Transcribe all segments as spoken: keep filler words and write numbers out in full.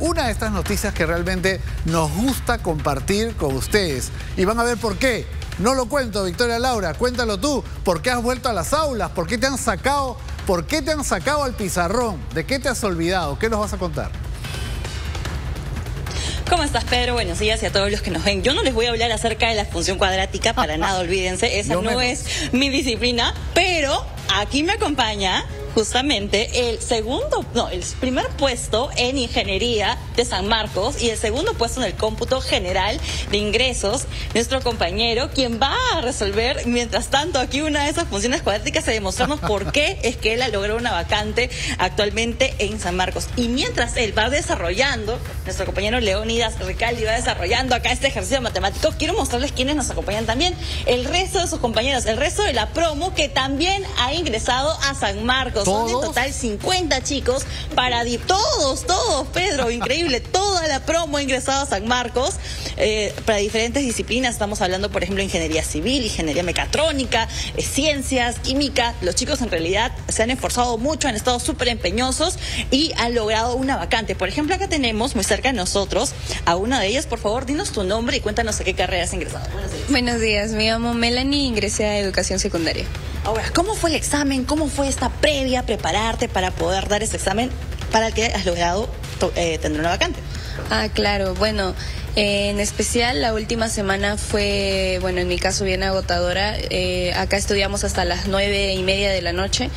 una de estas noticias que realmente nos gusta compartir con ustedes. Y van a ver por qué. No lo cuento, Victoria Laura, cuéntalo tú. ¿Por qué has vuelto a las aulas? ¿Por qué te han sacado? ¿Por qué te han sacado al pizarrón? ¿De qué te has olvidado? ¿Qué nos vas a contar? ¿Cómo estás, Pedro? Buenos días y a todos los que nos ven. Yo no les voy a hablar acerca de la función cuadrática, para ah, nada, olvídense. Esa no menos. es mi disciplina, pero aquí me acompaña justamente el segundo, no, el primer puesto en ingeniería de San Marcos y el segundo puesto en el cómputo general de ingresos, nuestro compañero, quien va a resolver, mientras tanto, aquí una de esas funciones cuadráticas, de demostrarnos por qué es que él ha logrado una vacante actualmente en San Marcos. Y mientras él va desarrollando, nuestro compañero Leónidas Ricaldi va desarrollando acá este ejercicio matemático, quiero mostrarles quiénes nos acompañan también, el resto de sus compañeros, el resto de la promo que también ha ingresado a San Marcos. ¿Todos? Son en total cincuenta chicos para di todos, todos, Pedro, increíble, toda la promo ingresada a San Marcos, eh, para diferentes disciplinas. Estamos hablando, por ejemplo, ingeniería civil, ingeniería mecatrónica, eh, ciencias, química. Los chicos en realidad se han esforzado mucho, han estado súper empeñosos y han logrado una vacante. Por ejemplo, acá tenemos muy cerca de nosotros a una de ellas. Por favor, dinos tu nombre y cuéntanos a qué carrera has ingresado. Buenos días. Buenos días, me llamo Melanie, ingresé a educación secundaria. Ahora, ¿cómo fue el examen? ¿Cómo fue esta previa, prepararte para poder dar ese examen para el que has logrado eh, tener una vacante? Ah, claro. Bueno, eh, en especial la última semana fue, bueno, en mi caso bien agotadora. Eh, acá estudiamos hasta las nueve y media de la noche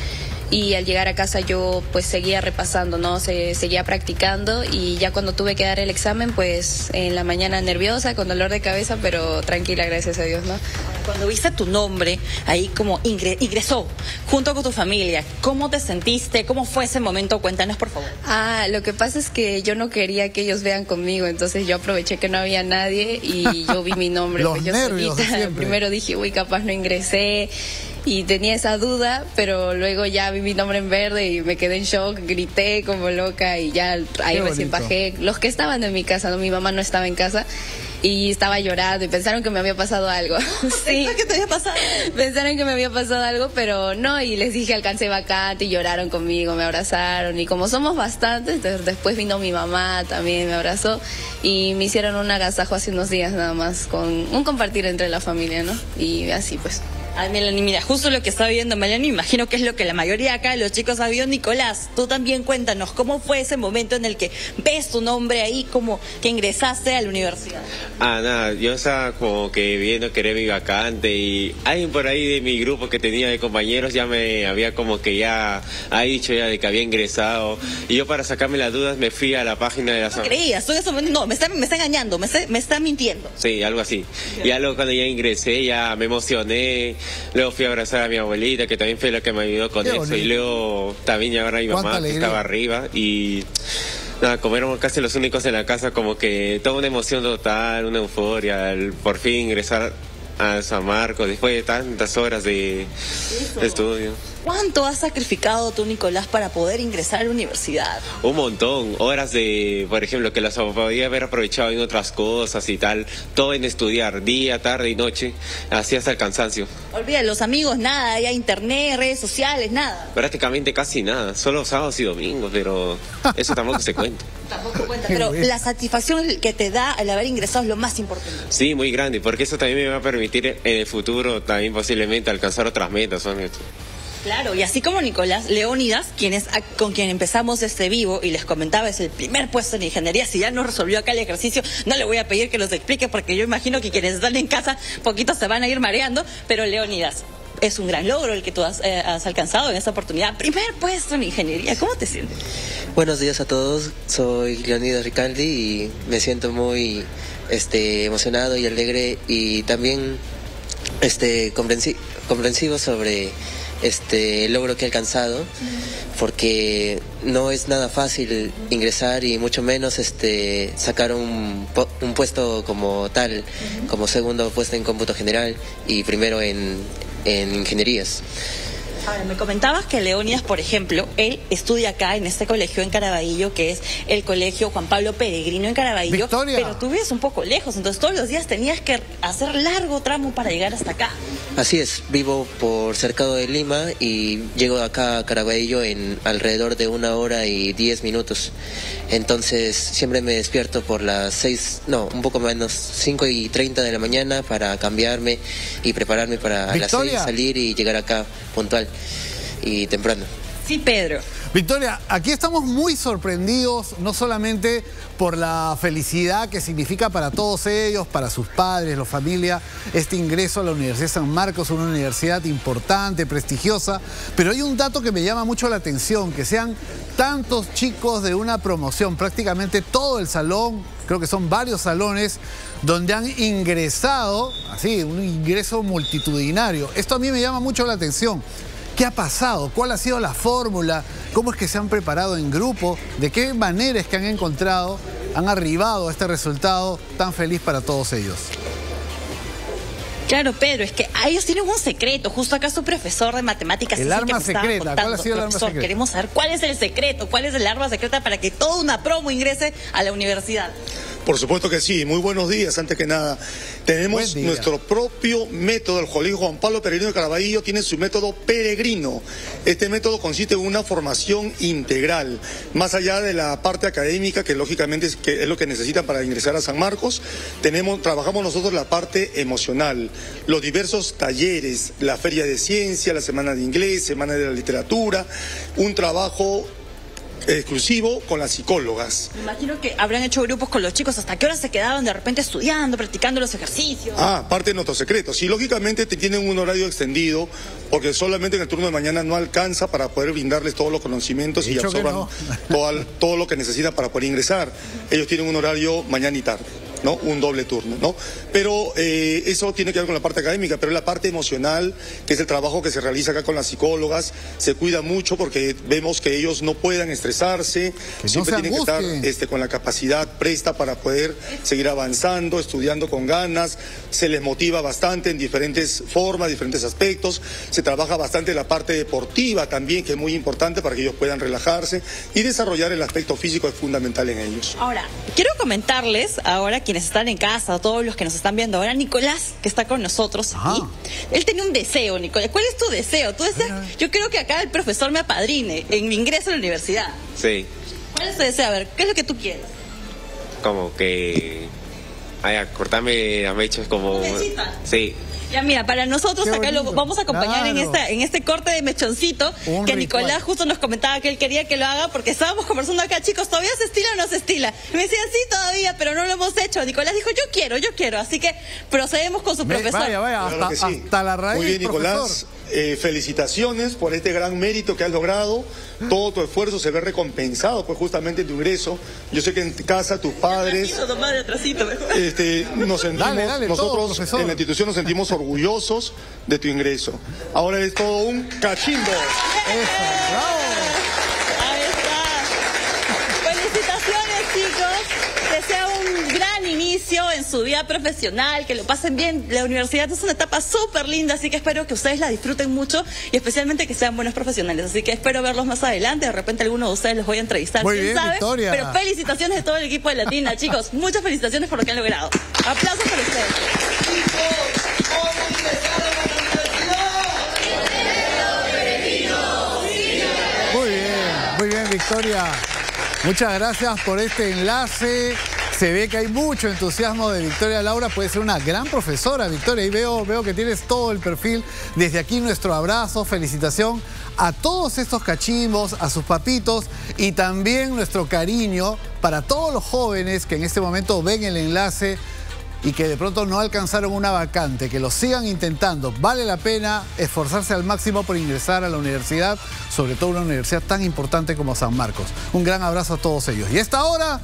y al llegar a casa yo pues seguía repasando, ¿no? Se, seguía practicando y ya cuando tuve que dar el examen, pues en la mañana nerviosa, con dolor de cabeza, pero tranquila, gracias a Dios, ¿no? Cuando viste tu nombre, ahí como ingresó, junto con tu familia, ¿cómo te sentiste? ¿Cómo fue ese momento? Cuéntanos, por favor. Ah, lo que pasa es que yo no quería que ellos vean conmigo, entonces yo aproveché que no había nadie y yo vi mi nombre. Los pues yo nervios solita, siempre. Primero dije, uy, capaz no ingresé, y tenía esa duda, pero luego ya vi mi nombre en verde y me quedé en shock, grité como loca y ya ahí recién bajé. Los que estaban en mi casa, ¿no? Mi mamá no estaba en casa y estaba llorando y pensaron que me había pasado algo. Sí, ¿qué te había pasado? Pensaron que me había pasado algo, pero no, y les dije alcancé vacante y lloraron conmigo, me abrazaron y como somos bastantes, después vino mi mamá también, me abrazó y me hicieron un agasajo hace unos días nada más, con un compartir entre la familia, ¿no? Y así pues. Ay, Melanie, mira, justo lo que está viviendo Melanie, imagino que es lo que la mayoría acá de los chicos ha vivido. Nicolás, tú también cuéntanos, ¿cómo fue ese momento en el que ves tu nombre ahí, como que ingresaste a la universidad? Ah, nada, yo estaba como que viendo que era mi vacante y alguien por ahí de mi grupo que tenía de compañeros ya me había como que ya ha dicho ya de que había ingresado y yo para sacarme las dudas me fui a la página de la... ¿No creías? ¿Tú en ese momento? No, me está, me está engañando, me está, me está mintiendo. Sí, algo así. Y luego cuando ya ingresé ya me emocioné. Luego fui a abrazar a mi abuelita, que también fue la que me ayudó con eso. Y luego también ya a mi mamá, que estaba arriba. Y nada, como éramos casi los únicos en la casa, como que toda una emoción total, una euforia, el por fin ingresar a San Marcos después de tantas horas de estudio. ¿Cuánto has sacrificado tú, Nicolás, para poder ingresar a la universidad? Un montón, horas de, por ejemplo, que las podía haber aprovechado en otras cosas y tal, todo en estudiar, día, tarde y noche, así hasta el cansancio. Olvida, los amigos, nada, ya internet, redes sociales, nada. Prácticamente casi nada, solo sábados y domingos, pero eso tampoco se cuenta. Tampoco cuenta, pero la satisfacción que te da el haber ingresado es lo más importante. Sí, muy grande, porque eso también me va a permitir en el futuro también posiblemente alcanzar otras metas, son estos. Claro, y así como Nicolás, Leónidas, quien es, con quien empezamos este vivo y les comentaba, es el primer puesto en ingeniería. Si ya no resolvió acá el ejercicio, no le voy a pedir que los explique porque yo imagino que quienes están en casa poquito se van a ir mareando, pero Leónidas, es un gran logro el que tú has, eh, has alcanzado en esta oportunidad. Primer puesto en ingeniería, ¿cómo te sientes? Buenos días a todos, soy Leónidas Ricaldi y me siento muy este, emocionado y alegre y también este, comprensi- comprensivo sobre... Este, el logro que he alcanzado, porque no es nada fácil ingresar y mucho menos este, sacar un, un puesto como tal, como segundo puesto en cómputo general y primero en, en ingenierías. Ahora, me comentabas que Leónidas, por ejemplo, él estudia acá en este colegio en Carabayllo, que es el colegio Juan Pablo Peregrino en Carabayllo. Victoria. Pero tú vives un poco lejos, entonces todos los días tenías que hacer largo tramo para llegar hasta acá. Así es, vivo por cercado de Lima y llego acá a Carabayllo en alrededor de una hora y diez minutos. Entonces siempre me despierto por las seis, no, un poco menos, cinco y treinta de la mañana para cambiarme y prepararme para las seis, salir y llegar acá puntual y temprano. Sí, Pedro. Victoria, aquí estamos muy sorprendidos, no solamente por la felicidad que significa para todos ellos, para sus padres, la familia, este ingreso a la Universidad San Marcos, una universidad importante, prestigiosa, pero hay un dato que me llama mucho la atención, que sean tantos chicos de una promoción, prácticamente todo el salón, creo que son varios salones, donde han ingresado, así, un ingreso multitudinario. Esto a mí me llama mucho la atención. ¿Qué ha pasado? ¿Cuál ha sido la fórmula? ¿Cómo es que se han preparado en grupo? ¿De qué manera es que han encontrado, han arribado a este resultado tan feliz para todos ellos? Claro, Pedro, es que ellos tienen un secreto. Justo acá su profesor de matemáticas... El arma secreta, ¿cuál ha sido el arma secreta? Queremos saber cuál es el secreto, cuál es el arma secreta para que toda una promo ingrese a la universidad. Por supuesto que sí. Muy buenos días, antes que nada. Tenemos nuestro propio método. El colegio Juan Pablo Peregrino de Carabayllo tiene su método peregrino. Este método consiste en una formación integral, más allá de la parte académica, que lógicamente es, que es lo que necesitan para ingresar a San Marcos. Tenemos, trabajamos nosotros la parte emocional, los diversos talleres, la feria de ciencia, la semana de inglés, semana de la literatura, un trabajo exclusivo con las psicólogas. Me imagino que habrán hecho grupos con los chicos. ¿Hasta qué hora se quedaban de repente estudiando, practicando los ejercicios? Ah, parte de nuestros secretos. Y lógicamente tienen un horario extendido, porque solamente en el turno de mañana no alcanza para poder brindarles todos los conocimientos y absorban no. todo, todo lo que necesitan para poder ingresar. Ellos tienen un horario mañana y tarde, ¿no? Un doble turno, ¿no? Pero eh, eso tiene que ver con la parte académica, pero la parte emocional, que es el trabajo que se realiza acá con las psicólogas, se cuida mucho porque vemos que ellos no puedan estresarse, que siempre no tienen angustia. que estar este, con la capacidad presta para poder seguir avanzando, estudiando con ganas. Se les motiva bastante en diferentes formas, diferentes aspectos. Se trabaja bastante la parte deportiva también, que es muy importante para que ellos puedan relajarse y desarrollar el aspecto físico, es fundamental en ellos. Ahora, quiero comentarles ahora que quienes están en casa, todos los que nos están viendo ahora, Nicolás, que está con nosotros aquí. Él tenía un deseo, Nicolás. ¿Cuál es tu deseo? Tú deseas, yo creo que acá el profesor me apadrine en mi ingreso a la universidad. Sí. ¿Cuál es tu deseo? A ver, ¿qué es lo que tú quieres? Como que... Ay, cortame a mechos como... ¿Mechita? Sí. Ya mira, para nosotros acá lo vamos a acompañar claro. en esta en este corte de mechoncito un que Nicolás ritual. Justo nos comentaba que él quería que lo haga porque estábamos conversando acá, chicos, ¿todavía se estila o no se estila? Me decían, sí, todavía, pero no lo hemos hecho. Nicolás dijo, yo quiero, yo quiero, así que procedemos con su Me, profesor. Vaya, vaya, hasta, claro sí. hasta la raíz. Muy bien, Nicolás, eh, felicitaciones por este gran mérito que has logrado. Todo tu esfuerzo se ve recompensado, pues justamente tu ingreso. Yo sé que en casa tus padres... Este, nos sentimos, dale, dale, nosotros todo, en la institución nos sentimos orgullosos. orgullosos de tu ingreso. Ahora es todo un cachimbo. Eso, bravo. Ahí está. Felicitaciones, chicos. Que sea un gran inicio en su vida profesional, que lo pasen bien. La universidad es una etapa súper linda, así que espero que ustedes la disfruten mucho y especialmente que sean buenos profesionales. Así que espero verlos más adelante. De repente alguno de ustedes los voy a entrevistar. Muy bien, Victoria. Pero felicitaciones de todo el equipo de Latina, chicos. Muchas felicitaciones por lo que han logrado. Aplausos para ustedes. Muy bien, muy bien, Victoria. Muchas gracias por este enlace. Se ve que hay mucho entusiasmo de Victoria Laura. Puede ser una gran profesora, Victoria. Y veo, veo que tienes todo el perfil. Desde aquí nuestro abrazo, felicitación a todos estos cachimbos, a sus papitos y también nuestro cariño para todos los jóvenes que en este momento ven el enlace y que de pronto no alcanzaron una vacante, que lo sigan intentando. Vale la pena esforzarse al máximo por ingresar a la universidad, sobre todo una universidad tan importante como San Marcos. Un gran abrazo a todos ellos. Y esta hora